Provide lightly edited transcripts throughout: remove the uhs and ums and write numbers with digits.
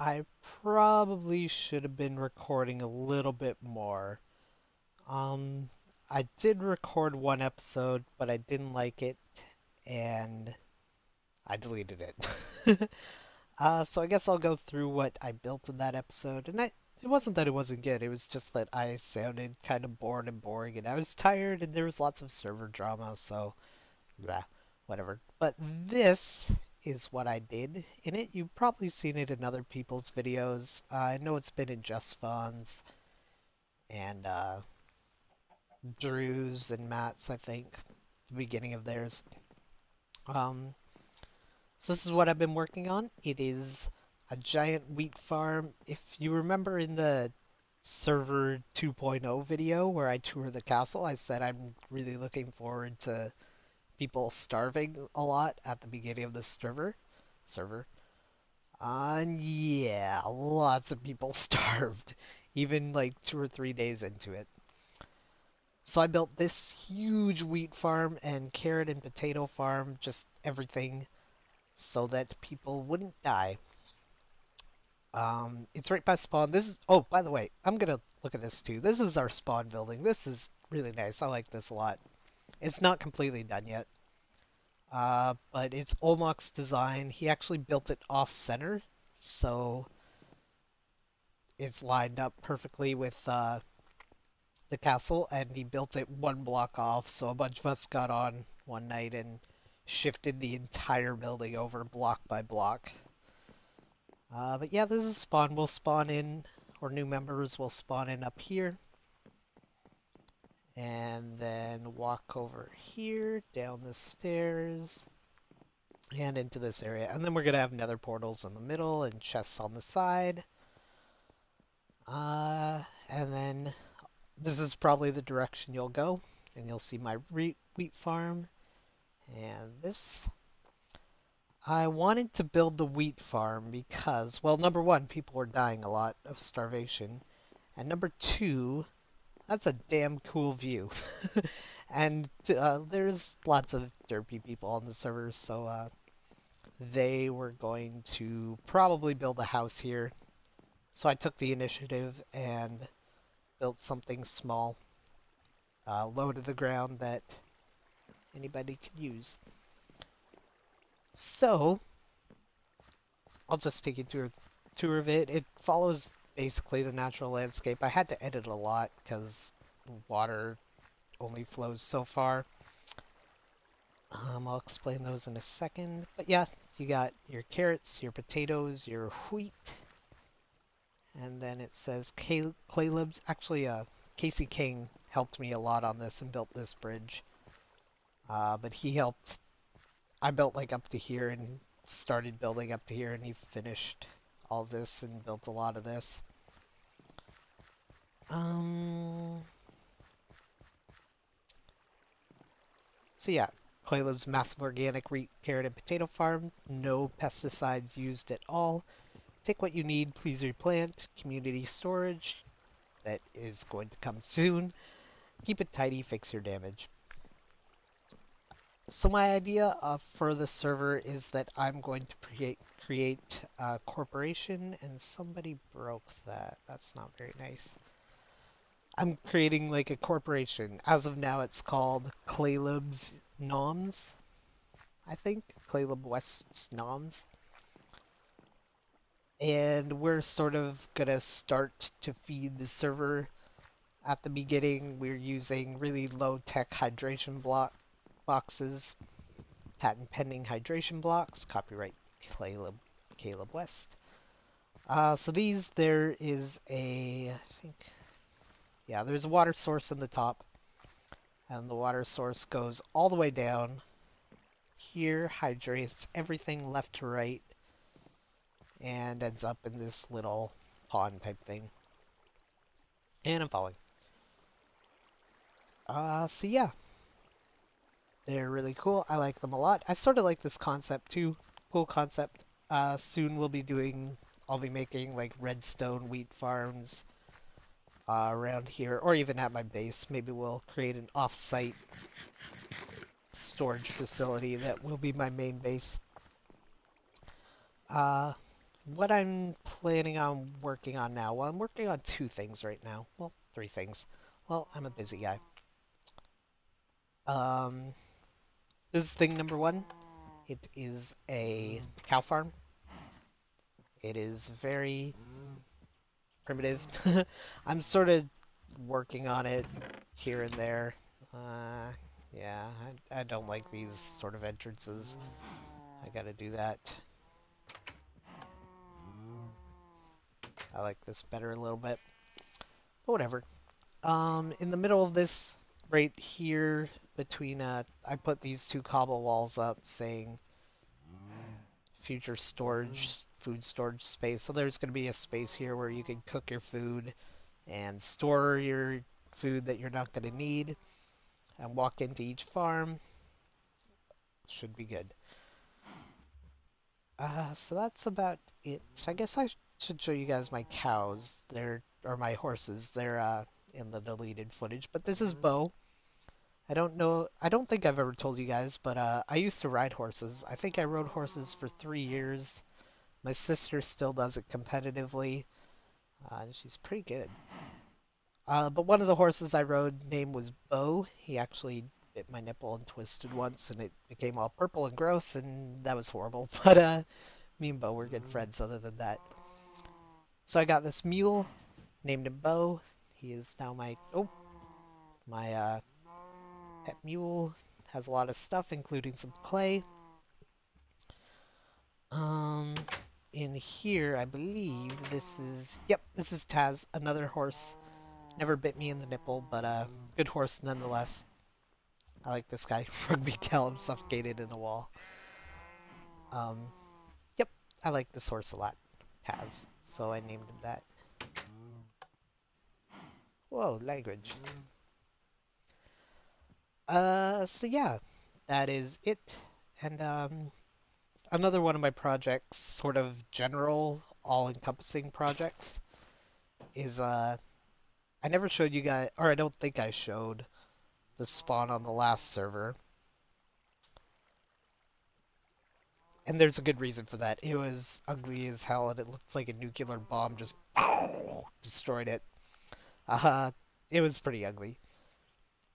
I probably should have been recording a little bit more. I did record one episode, but I didn't like it, and I deleted it. So I guess I'll go through what I built in that episode, and it wasn't that it wasn't good, it was just that I sounded kind of bored and boring, and I was tired, and there was lots of server drama, so, blah, whatever. But this is what I did in it. You've probably seen it in other people's videos. I know it's been in Just Van's and Drew's and Matt's, I think, the beginning of theirs. So this is what I've been working on. It is a giant wheat farm. If you remember in the server 2.0 video where I toured the castle, I said I'm really looking forward to people starving a lot at the beginning of the server. And yeah, lots of people starved, even like 2 or 3 days into it. So I built this huge wheat farm and carrot and potato farm, just everything, so that people wouldn't die. It's right by spawn. This is, oh, by the way, I'm gonna look at this too. This is our spawn building. This is really nice. I like this a lot. It's not completely done yet, but it's Olmok's design. He actually built it off-center, so it's lined up perfectly with the castle, and he built it 1 block off, so a bunch of us got on one night and shifted the entire building over block by block. But yeah, this is spawn. We'll spawn in, or new members will spawn in up here. And then walk over here, down the stairs, and into this area. And then we're going to have nether portals in the middle and chests on the side. And then this is probably the direction you'll go. And you'll see my wheat farm. And this. I wanted to build the wheat farm because, well, number 1, people were dying a lot of starvation. And number 2... that's a damn cool view. And there's lots of derpy people on the server, so they were going to probably build a house here. So I took the initiative and built something small, low to the ground, that anybody could use. So I'll just take you to a tour of it. It follows basically the natural landscape. I had to edit a lot because water only flows so far. I'll explain those in a second. But yeah, you got your carrots, your potatoes, your wheat. And then it says Clayleb's. Actually, Casey King helped me a lot on this and built this bridge. But he helped. I built like up to here and started building up to here, and he finished all this and built a lot of this. So yeah, Clayleb's massive organic wheat, carrot, and potato farm. No pesticides used at all. Take what you need, please replant. Community storage, that is going to come soon. Keep it tidy, fix your damage. So my idea for the server is that I'm going to create a corporation, and somebody broke that. That's not very nice. I'm creating like a corporation. As of now, it's called Clayleb's Noms, I think. Clayleb West's Noms. And we're sort of gonna start to feed the server. At the beginning, we're using really low-tech hydration boxes, patent pending hydration blocks, copyright Clayleb West. So these, there is a, I think, yeah, there's a water source in the top, and the water source goes all the way down here, hydrates everything left to right, and ends up in this little pond type thing. And I'm falling. So yeah. They're really cool. I like them a lot. I sort of like this concept too. Cool concept. Soon we'll be doing, I'll be making like redstone wheat farms around here, or even at my base. Maybe we'll create an off-site storage facility that will be my main base. what I'm planning on working on now. Well, I'm working on two things right now. Well, three things. Well, I'm a busy guy. This is thing number one. It is a cow farm. It is very primitive. I'm sort of working on it here and there. Yeah, I don't like these sort of entrances. I gotta do that. I like this better a little bit. But whatever. In the middle of this, right here, between, I put these two cobble walls up saying future storage, food storage space. So there's going to be a space here where you can cook your food and store your food that you're not going to need. And walk into each farm. Should be good. So that's about it. I guess I should show you guys my cows. They're, or my horses. They're in the deleted footage. But this is Bo. I don't know. I don't think I've ever told you guys, but I used to ride horses. I think I rode horses for 3 years. My sister still does it competitively. She's pretty good. But one of the horses I rode named was Bo. He actually bit my nipple and twisted once, and it became all purple and gross, and that was horrible. But me and Bo were good friends other than that. So I got this mule, named him Bo. He is now my, my pet mule. Has a lot of stuff, including some clay. In here, I believe this is, yep, this is Taz, another horse. Never bit me in the nipple, but good horse nonetheless. I like this guy. Rugby Callum suffocated in the wall. Yep, I like this horse a lot. Taz, so I named him that. Whoa, language. So yeah, that is it. And another one of my projects, sort of general, all-encompassing projects, is I never showed you guys, or I don't think I showed the spawn on the last server. And there's a good reason for that. It was ugly as hell, and it looked like a nuclear bomb just destroyed it. It was pretty ugly.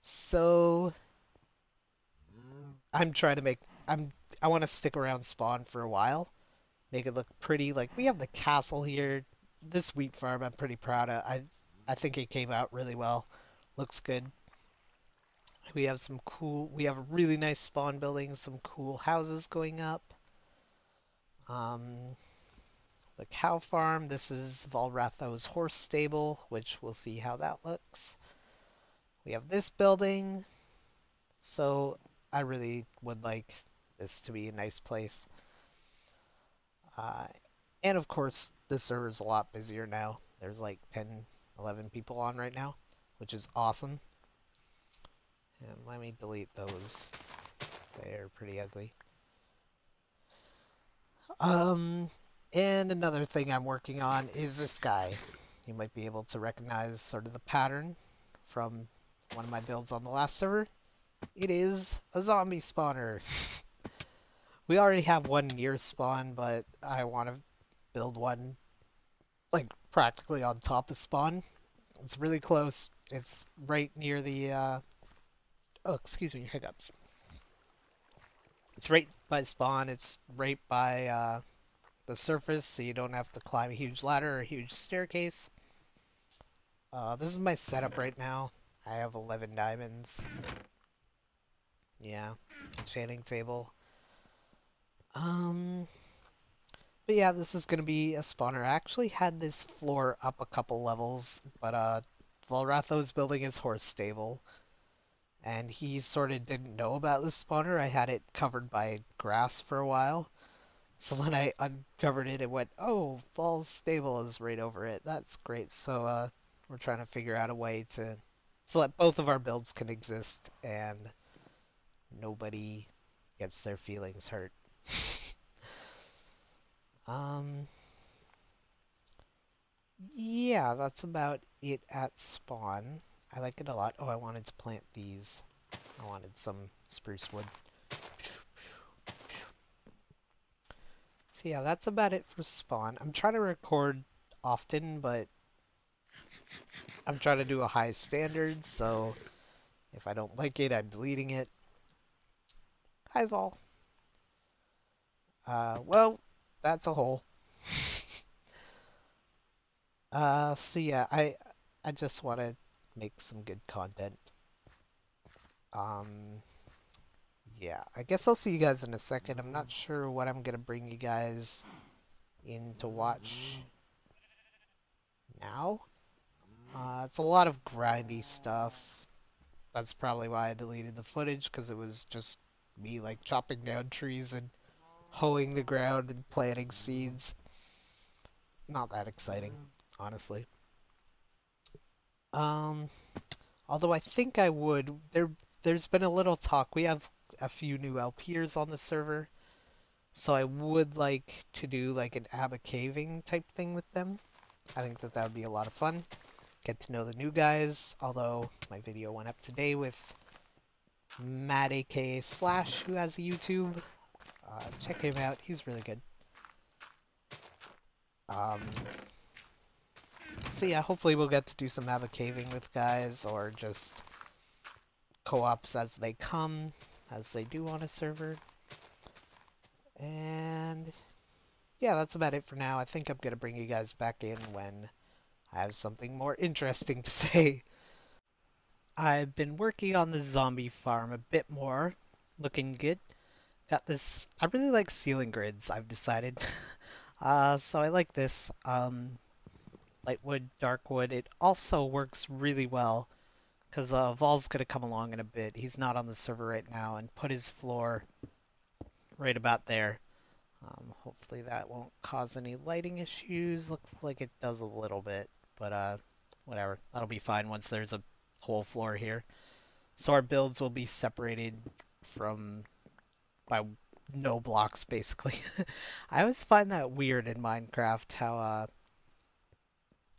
So I'm trying to make, I want to stick around spawn for a while. Make it look pretty. Like, we have the castle here. This wheat farm I'm pretty proud of. I think it came out really well. Looks good. We have some cool, we have a really nice spawn building, some cool houses going up. The cow farm, this is Valratho's horse stable, which we'll see how that looks. We have this building. So I really would like this to be a nice place. And of course, this server's a lot busier now. There's like 10, 11 people on right now, which is awesome. And let me delete those. They're pretty ugly. And another thing I'm working on is this guy. You might be able to recognize sort of the pattern from one of my builds on the last server. It is a zombie spawner. We already have one near spawn, but I want to build one like practically on top of spawn. It's really close. It's right near the oh, excuse me, hiccups. It's right by spawn. It's right by the surface, so you don't have to climb a huge ladder or a huge staircase. This is my setup right now. I have 11 diamonds. Yeah, enchanting table. But yeah, this is going to be a spawner. I actually had this floor up a couple levels, but Valratho's building his horse stable. And he sort of didn't know about this spawner. I had it covered by grass for a while. So when I uncovered it, it went, oh, Val's stable is right over it. That's great. So we're trying to figure out a way to so that both of our builds can exist and nobody gets their feelings hurt. Yeah, that's about it at spawn. I like it a lot. Oh, I wanted to plant these. I wanted some spruce wood. So So yeah, that's about it for Spawn. I'm trying to record often, but I'm trying to do a high standard, so if I don't like it, I'm deleting it. Hi, Vol. Well, that's a hole. So yeah, I just want to make some good content. Yeah, I guess I'll see you guys in a second. I'm not sure what I'm gonna bring you guys in to watch now. It's a lot of grindy stuff. That's probably why I deleted the footage, because it was just me like chopping down trees and hoeing the ground and planting seeds. Not that exciting, honestly. Although I think I would. There's been a little talk. We have a few new LPers on the server, so I would like to do like an abacaving type thing with them. I think that would be a lot of fun. Get to know the new guys, although my video went up today with Matt aka Slash, who has a YouTube. Check him out, he's really good. So yeah, hopefully we'll get to do some abacaving with guys, or just co-ops as they come, as they do on a server. And yeah, that's about it for now. I think I'm going to bring you guys back in when I have something more interesting to say. I've been working on the zombie farm a bit more. Looking good. Got this. I really like ceiling grids, I've decided. So I like this. Lightwood, darkwood. It also works really well, because Vol's going to come along in a bit. He's not on the server right now, and put his floor right about there. Hopefully that won't cause any lighting issues. Looks like it does a little bit, but whatever. That'll be fine once there's a whole floor here. So our builds will be separated from by no blocks, basically. I always find that weird in Minecraft, how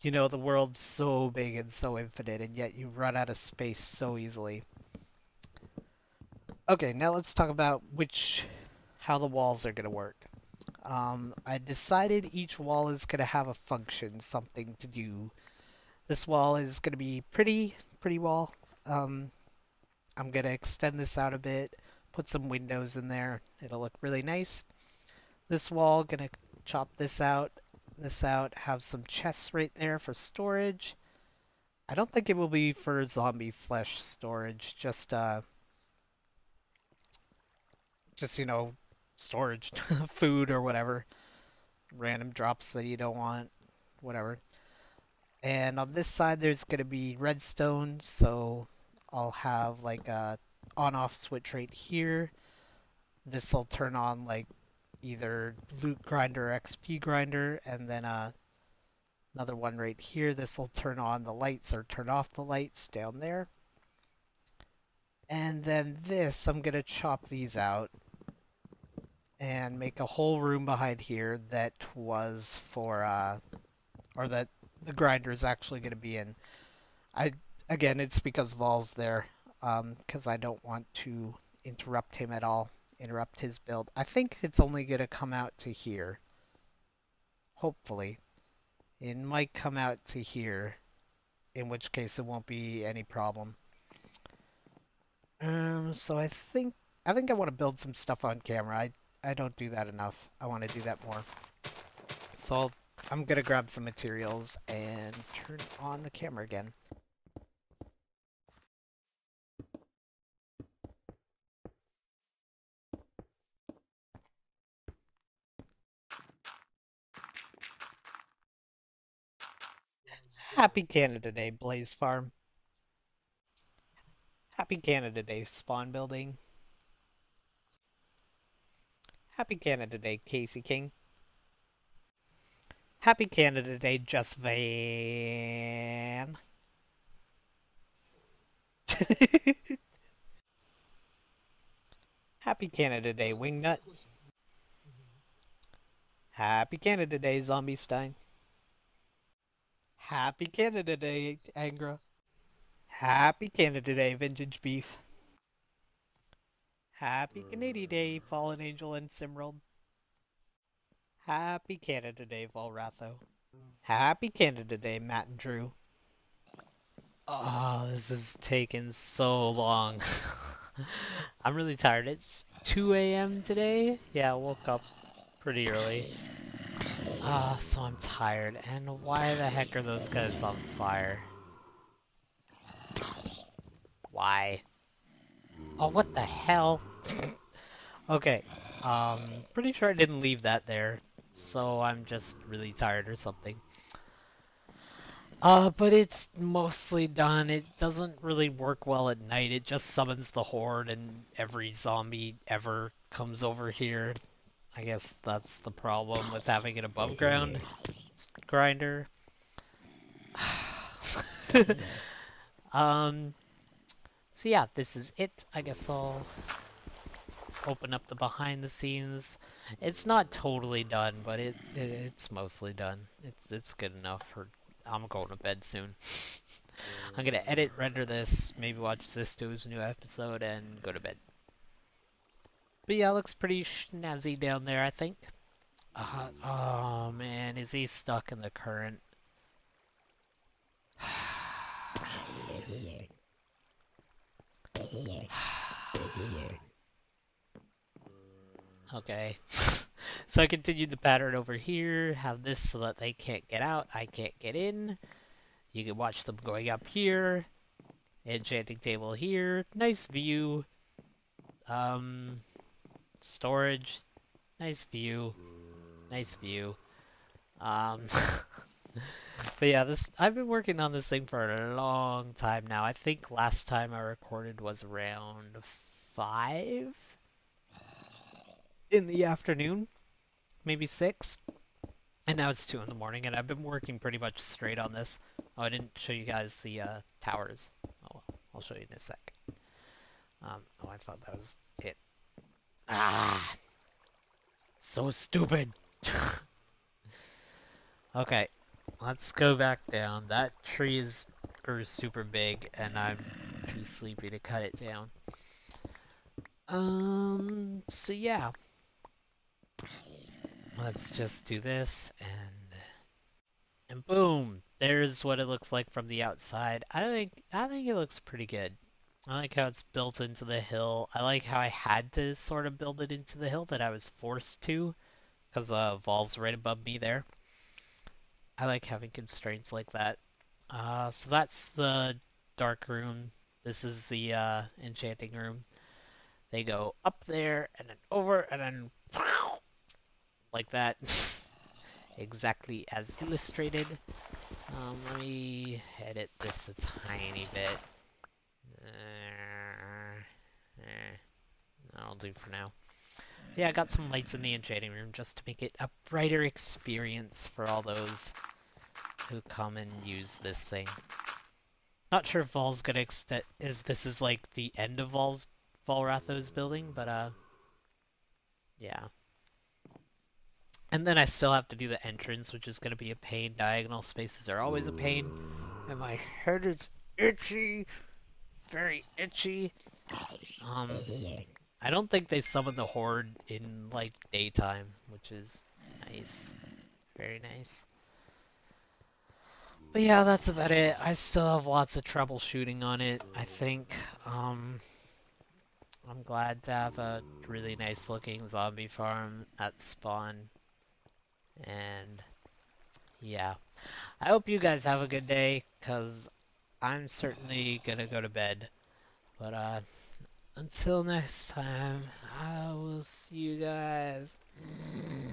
you know, the world's so big and so infinite, and yet you run out of space so easily. Okay, now let's talk about how the walls are going to work. I decided each wall is going to have a function, something to do. This wall is going to be pretty wall. I'm going to extend this out a bit, put some windows in there. It'll look really nice. This wall, going to chop this out, have some chests right there for storage. I don't think it will be for zombie flesh storage, just you know, storage, food or whatever, random drops that you don't want, whatever. And on this side there's going to be redstone, so I'll have like a on-off switch right here. This will turn on like either loot grinder or XP grinder, and then another one right here. This will turn on the lights or turn off the lights down there. And then this, I'm going to chop these out and make a whole room behind here that was for, or that the grinder is actually going to be in. Again, it's because Vol's there, because I don't want to interrupt him at all. Interrupt his build. I think it's only going to come out to here. Hopefully. It might come out to here, in which case it won't be any problem. So I think I want to build some stuff on camera. I don't do that enough. I want to do that more. So I'm going to grab some materials and turn on the camera again. Happy Canada Day, Blaze Farm. Happy Canada Day, Spawn Building. Happy Canada Day, Casey King. Happy Canada Day, Just Van. Happy Canada Day, Wingnut. Happy Canada Day, Zombie Stein. Happy Canada Day, Angra. Happy Canada Day, Vintage Beef. Happy Canada Day, Fallen Angel and Simrald. Happy Canada Day, Valratho. Happy Canada Day, Matt and Drew. Oh, this is taking so long. I'm really tired. It's 2 a.m. today. Yeah, I woke up pretty early. So I'm tired. And why the heck are those guys on fire? Why? Oh, what the hell? Okay, pretty sure I didn't leave that there. So I'm just really tired or something. But it's mostly done. It doesn't really work well at night. It just summons the horde and every zombie ever comes over here. I guess that's the problem with having an above ground grinder. So yeah, this is it. I guess I'll open up the behind the scenes. It's not totally done, but it's mostly done. It's good enough for... I'm going to bed soon. I'm going to edit, render this, maybe watch this to his new episode, and go to bed. But yeah, it looks pretty snazzy down there, I think. Oh man, is he stuck in the current? Okay. So I continued the pattern over here, have this so that they can't get out, I can't get in. You can watch them going up here. Enchanting table here. Nice view. Storage. Nice view. Nice view. But yeah, this, I've been working on this thing for a long time now. I think last time I recorded was around 5 in the afternoon. Maybe 6, and now it's 2 in the morning, and I've been working pretty much straight on this. Oh, I didn't show you guys the towers. Oh, well, I'll show you in a sec. Oh, I thought that was it. Ah, so stupid. Okay, let's go back down. That tree grew super big, and I'm too sleepy to cut it down. So yeah. Let's just do this, and boom! There's what it looks like from the outside. I think it looks pretty good. I like how it's built into the hill. I like how I had to sort of build it into the hill, that I was forced to, because Val's right above me there. I like having constraints like that. So that's the dark room. This is the enchanting room. They go up there, and then over, and then... like that, exactly as illustrated. Let me edit this a tiny bit. That'll do for now. Yeah, I got some lights in the enchanting room just to make it a brighter experience for all those who come and use this thing. Not sure if Val's gonna extend, if this is like the end of Valratho's building, but yeah. And then I still have to do the entrance, which is going to be a pain. Diagonal spaces are always a pain. And my head is itchy. Very itchy. I don't think they summon the horde in, like, daytime, which is nice. Very nice. But yeah, that's about it. I still have lots of troubleshooting on it, I think. I'm glad to have a really nice-looking zombie farm at spawn. And yeah, I hope you guys have a good day, because I'm certainly gonna go to bed. But until next time, I will see you guys.